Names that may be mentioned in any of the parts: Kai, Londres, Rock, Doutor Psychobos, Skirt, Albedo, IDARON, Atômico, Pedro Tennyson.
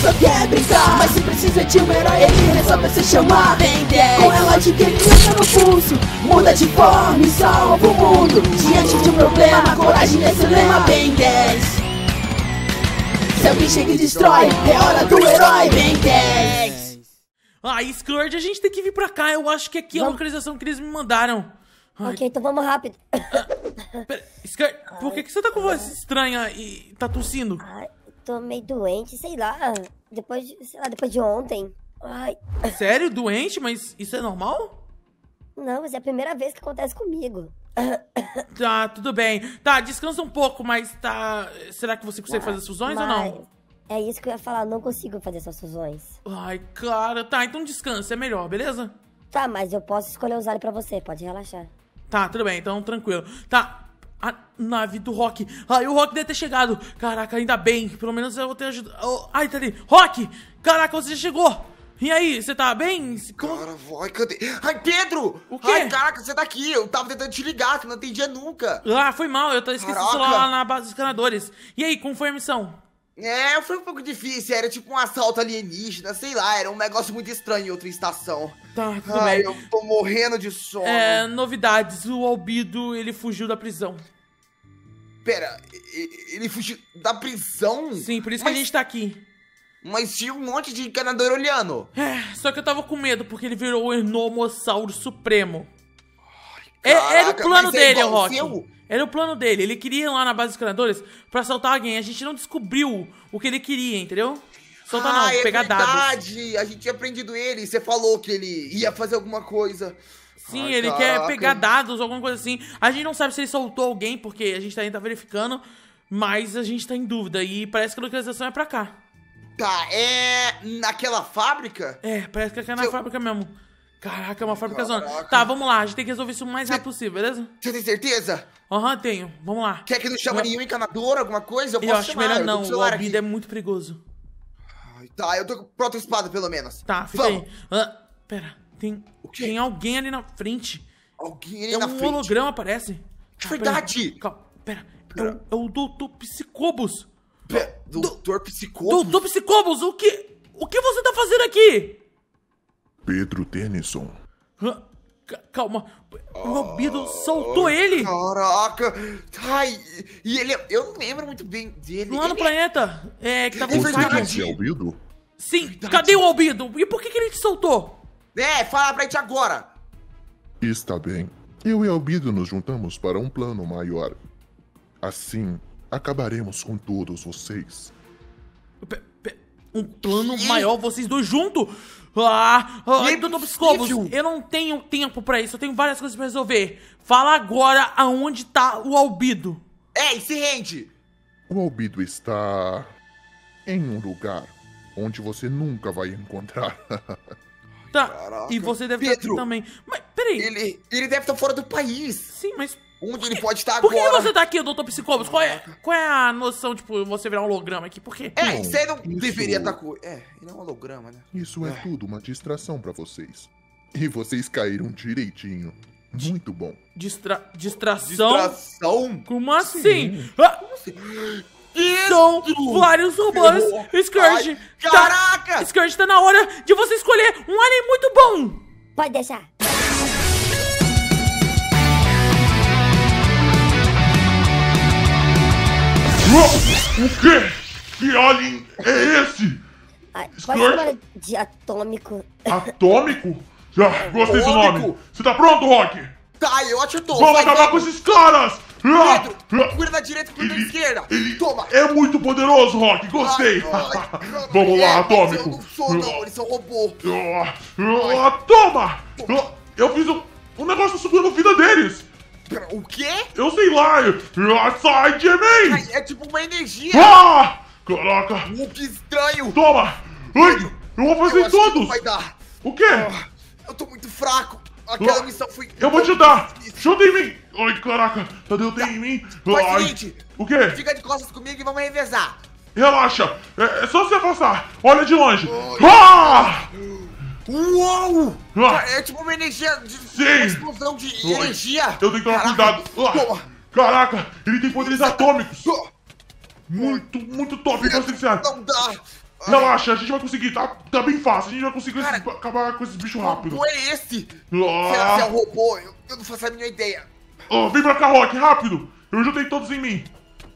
só quer brincar, mas se precisa de um herói ele resolve se chamar. Vem 10 com ela de quem entra no pulso, muda de forma e salva o mundo. Diante de um problema, coragem nesse lema. Vem 10, se alguém chega e destrói, é hora do herói. Vem 10. Ah, Skirt, a gente tem que vir pra cá. Eu acho que aqui é a localização que eles me mandaram. Ai. Ok, então vamos rápido. Pera, Skirt, por que você tá com voz estranha e tá tossindo? Ai, tô meio doente, sei lá. Depois de ontem. Ai. Sério? Doente? Mas isso é normal? Não, mas é a primeira vez que acontece comigo. Tá, tudo bem. Tá, descansa um pouco, mas tá... Será que você consegue fazer fusões ou não? É isso que eu ia falar, não consigo fazer essas fusões. Ai, cara, tá, então descansa, é melhor, beleza? Tá, mas eu posso escolher usar ele pra você, pode relaxar. Tá, tudo bem, então tranquilo. Tá, a nave do Rock. Ai, o Rock deve ter chegado. Caraca, ainda bem, pelo menos eu vou ter ajudado. Oh, ai, tá ali, Rock, caraca, você já chegou. E aí, você tá bem? Cara, vai, cadê? Ai, Pedro! O quê? Ai, caraca, você tá aqui. Eu tava tentando te ligar, que não atendia nunca. Ah, foi mal, eu esqueci o celular lá na base dos escanadores. E aí, como foi a missão? É, foi um pouco difícil, era tipo um assalto alienígena, sei lá, era um negócio muito estranho em outra estação. Tá, tudo bem. Eu tô morrendo de sono. É, novidades, o Albedo, ele fugiu da prisão. Pera, ele fugiu da prisão? Sim, por isso que a gente tá aqui. Mas tinha um monte de encanador olhando. É, só que eu tava com medo, porque ele virou o Enormossauro Supremo. Ai, caraca, era o plano dele, Rock. Era o plano dele, ele queria ir lá na base dos canadores pra soltar alguém, a gente não descobriu o que ele queria, entendeu? Soltar não, pegar dados. Ah, é verdade, a gente tinha prendido ele, você falou que ele ia fazer alguma coisa. Sim, ele quer pegar dados, alguma coisa assim. A gente não sabe se ele soltou alguém, porque a gente ainda tá verificando, mas a gente tá em dúvida e parece que a localização é pra cá. Tá, é naquela fábrica? É, parece que é na fábrica mesmo. Caraca, é uma fábrica zona. Tá, vamos lá, a gente tem que resolver isso o mais rápido possível, beleza? Você tem certeza? Aham, tenho. Vamos lá. Quer que não chame nenhum encanador, alguma coisa? Eu posso chamar. Eu acho melhor não, o Albedo é muito perigoso. Ai, tá, eu tô com outra espada, pelo menos. Tá, fica aí. Ah, pera, tem alguém ali na frente. Alguém ali na frente? Um holograma aparece. De verdade! Calma, pera. É o Doutor Psychobos. Doutor Psychobos? Doutor Psychobos, o que você tá fazendo aqui? Pedro Tennyson. Calma, o Albedo soltou ele? Caraca, ai, e ele, eu não lembro muito bem dele. Lá no planeta, que tava com o Albedo? Sim, cadê o Albedo? E por que ele te soltou? É, fala pra gente agora. Está bem, eu e Albedo nos juntamos para um plano maior. Assim, acabaremos com todos vocês. Um plano maior, vocês dois juntos? Doutor Psychobos, eu não tenho tempo pra isso, eu tenho várias coisas pra resolver. Fala agora aonde tá o Albedo. Ei, se rende! O Albedo está em um lugar onde você nunca vai encontrar. Tá, caraca. E você deve estar aqui também. Mas, peraí. Ele deve estar fora do país. Sim, mas... Onde ele pode estar agora? Por que você tá aqui, Doutor Psychobos? Qual é a noção, tipo, você virar um holograma aqui? Por quê? É, você não deveria estar com... É, ele é um holograma, né? Isso é tudo uma distração pra vocês. E vocês caíram direitinho. Muito bom. Distração? Distração? Como assim? Como assim? São vários robôs. Skirt. Caraca! Skirt, tá na hora de você escolher um alien muito bom. Pode deixar. O quê? Que alien é esse? Skirt? De Atômico. Atômico? Ah, gostei do nome. Você tá pronto, Rock? Tá, eu acho que eu tô. Vamos acabar com esses caras! Pedro, cuida da direita e cuida da esquerda. Toma. É muito poderoso, Rock. Gostei. Vamos lá, Atômico. Eu não sou, não. Eles são robôs. Toma! Eu fiz um negócio subindo a vida deles. O quê? Eu sei lá! Sai de mim! É tipo uma energia! Ah! Caraca! Que estranho! Toma! Ai, eu vou fazer em todos! Vai dar. O quê? Eu tô muito fraco! Aquela missão foi... Eu vou te ajudar! Chuta em mim! Ai, caraca! Deu em mim! Faz seguinte! O quê? Fica de costas comigo e vamos revezar! Relaxa! É só você afastar! Olha de longe! Ah! Uou! É tipo uma energia de... Uma explosão de energia! Eu tenho que tomar cuidado! Caraca! Ele tem poderes atômicos! Muito top! Não dá! Relaxa, a gente vai conseguir, tá bem fácil, a gente vai conseguir acabar com esses bichos rápido. O robô é esse? Será que é um robô? Eu não faço a mínima ideia. Vem pra cá, Rock, rápido! Eu juntei todos em mim.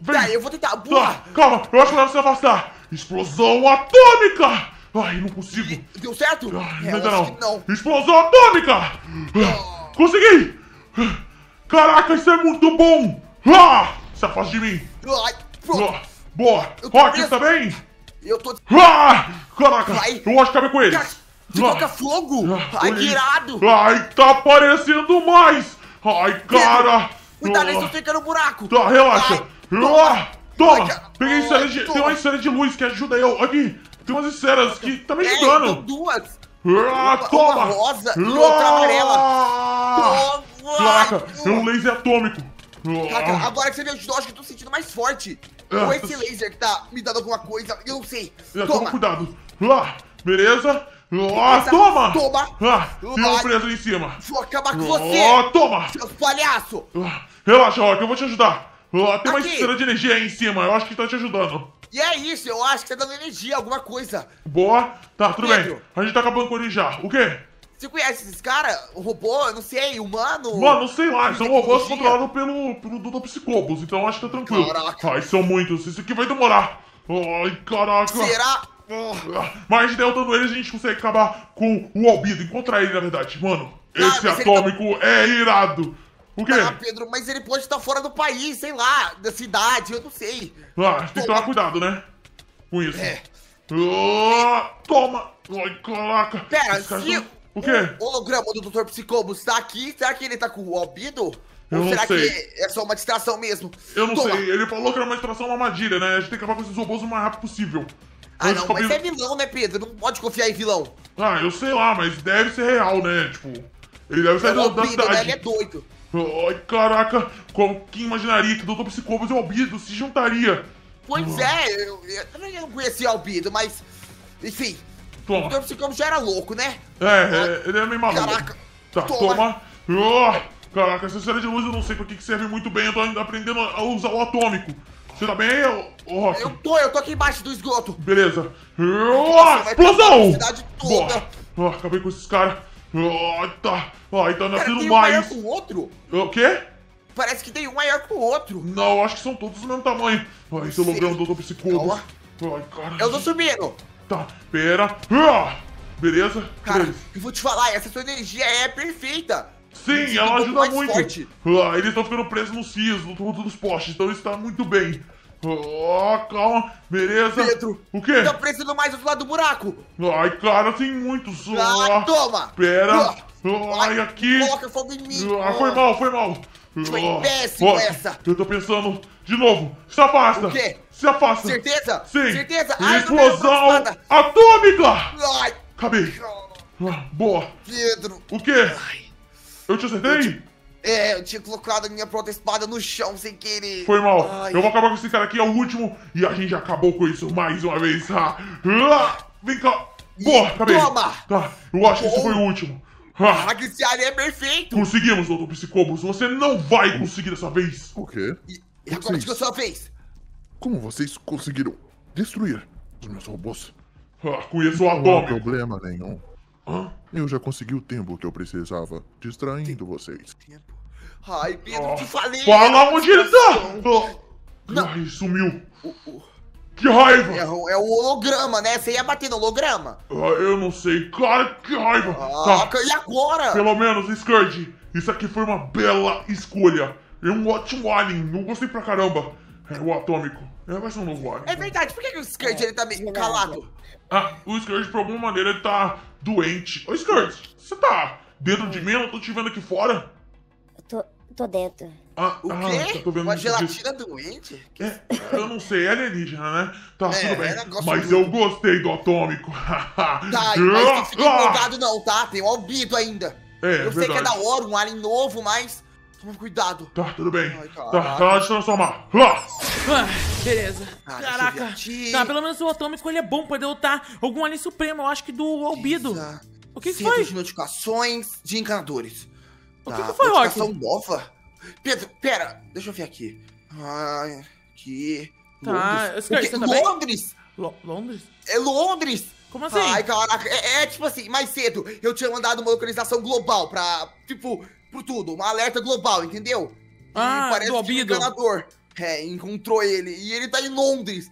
Vem. Tá, eu vou tentar, boa! Calma, eu acho que dá pra se afastar. Explosão atômica! Ai, não consigo. Deu certo? Ainda não. Explosão atômica! Consegui! Caraca, isso é muito bom! Se afasta de mim. Boa! Rock, você tá bem? Eu tô... Caraca, eu acho que acabei com ele. Toca fogo? Ai, que irado! Ai, tá aparecendo mais! Ai, cara! Cuidado, eles estão ficando no buraco! Tá, relaxa! Toma! Peguei uma esfera de luz que ajuda eu. Aqui, tem umas esferas que tá me ajudando. Tem duas! Toma! Uma rosa e outra amarela! Caraca, é um laser atômico! Caraca, agora que você me ajudou, acho que eu tô sentindo mais forte. Ou esse laser que tá me dando alguma coisa, eu não sei. Toma cuidado. Beleza. Toma! Toma! Tem um preso ali em cima. Vou acabar com você! Toma! Seu palhaço! Relaxa, Rock, eu vou te ajudar. Tem uma esfera de energia aí em cima, eu acho que tá te ajudando. E é isso, eu acho que tá dando energia, alguma coisa. Boa. Tá, tudo bem. A gente tá acabando com ele já. O quê? Você conhece esses caras? Robô, eu não sei, humano? Mano, sei lá, são robôs controlados pelo Doutor Psychobos, então acho que tá tranquilo. Caraca. Ai, são muitos, isso aqui vai demorar. Ai, caraca. Será? Mas derrotando eles a gente consegue acabar com o Albedo, encontrar ele na verdade, mano. Esse atômico é irado. O quê? Ah, Pedro, mas ele pode estar fora do país, sei lá, da cidade, eu não sei. Tem que tomar cuidado, né? Com isso. Toma! Ai, caraca. Pera, o quê? O holograma do Dr. Psychobos tá aqui. Será que ele tá com o Albedo? Ou será que é só uma distração mesmo? Eu não sei. Ele falou que era uma distração, uma armadilha, né? A gente tem que acabar com esses robôs o mais rápido possível. Ah, não. Mas é vilão, né, Pedro? Não pode confiar em vilão. Ah, eu sei lá, mas deve ser real, né? Tipo, ele deve sair da cidade. Ele é doido. Ai, caraca. Como que imaginaria que o Dr. Psychobos e o Albedo se juntariam? Pois é. Eu não conhecia o Albedo, mas... Enfim... Toma. O Doutor Psychobos já era louco, né? Ele é meio maluco. Caraca. Tá, toma. Caraca, essa esfera de luz eu não sei pra que serve muito bem. Eu tô ainda aprendendo a usar o atômico. Você tá bem aí, Rock? Eu tô aqui embaixo do esgoto. Beleza. Explosão! Toda. Acabei com esses caras. Aí tá nascendo mais. Tem um maior que o outro? O quê? Parece que tem um maior que o outro. Não, acho que são todos do mesmo tamanho. Ai, esse holograma do Doutor Psychobos. Ai, cara. Eu tô subindo. Tá, pera. Beleza? Cara, eu vou te falar, essa sua energia é perfeita. Sim, ela ajuda muito. Eles estão ficando presos nos fios, no fundo dos postes, então isso tá muito bem. Calma. Beleza. Pedro, o quê? Tá precisando mais do outro lado do buraco. Ai, cara, tem muitos. Toma. Pera. Ai, aqui. Coloca fogo em mim. Foi mal. Foi péssimo essa. Eu tô pensando de novo. Se afasta. O quê? Se afasta. Certeza? Sim. Certeza? Explosão atômica. Ai. Acabei. Boa. Pedro. O quê? Ai. Eu te acertei? Eu tinha colocado a minha espada no chão sem querer. Foi mal. Ai. Eu vou acabar com esse cara aqui, é o último. E a gente acabou com isso mais uma vez. Vem cá. Boa, acabei. Toma. Tá. Eu acho que esse foi o último. Caraca, esse alien é perfeito! Conseguimos, Doutor Psychobos! Você não vai conseguir dessa vez! O quê? E agora chegou a sua vez! Como vocês conseguiram destruir os meus robôs? Conheço o Atômico! Não há problema nenhum. Eu já consegui o tempo que eu precisava, distraindo vocês. Ai, Pedro, te falei! Fala onde ele tá! Ai, sumiu! Que raiva! É o holograma, né? Você ia bater no holograma? Eu não sei. Cara, que raiva! Tá. E agora? Pelo menos, Skirt, isso aqui foi uma bela escolha. É um ótimo alien. Eu gostei pra caramba. É o Atômico. Vai ser um novo alien. É verdade. Por que o Skirt ele tá meio calado? O Skirt, por alguma maneira, ele tá doente. Ô, Skirt, você tá dentro de mim? Eu não tô te vendo aqui fora. Tô dentro. O quê? Tô vendo uma gelatina doente? Eu não sei, é alienígena, né? Tá, tudo bem. Mas eu gostei do Atômico. Mas não fica empolgado não, tá? Tem o Albedo ainda. Eu sei que é da hora, um alien novo, mas... Toma cuidado. Tá, tudo bem. Tá na hora de transformar. Beleza. Caraca. Tá, pelo menos o Atômico ele é bom pra derrotar algum alien supremo, eu acho que do Albedo. O que foi? Centro de notificações de encanadores. O que foi, Rock? Nova? Pedro, pera, deixa eu ver aqui. Aqui. Tá, Londres? Londres? Londres? É Londres! Como assim? Ai, caraca, é tipo assim, mais cedo eu tinha mandado uma localização global pra, tipo, por tudo, uma alerta global, entendeu? E parece do Albedo. É, encontrou ele, e ele tá em Londres,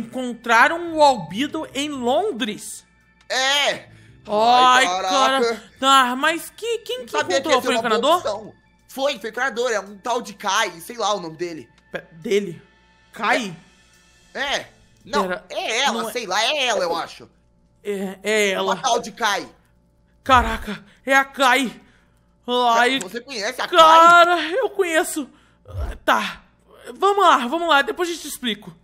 encontraram o Albedo em Londres? É! Ai, cara, tá, mas quem que encontrou? Foi o encanador? Foi o encanador, é um tal de Kai, sei lá o nome dele. Dele? Kai? É. Não, pera, é ela, não, sei lá, é ela, eu acho. É ela. Uma tal de Kai. Caraca, é a Kai. Ai, você conhece a Kai? Cara, eu conheço. Tá, vamos lá, depois a gente te explico.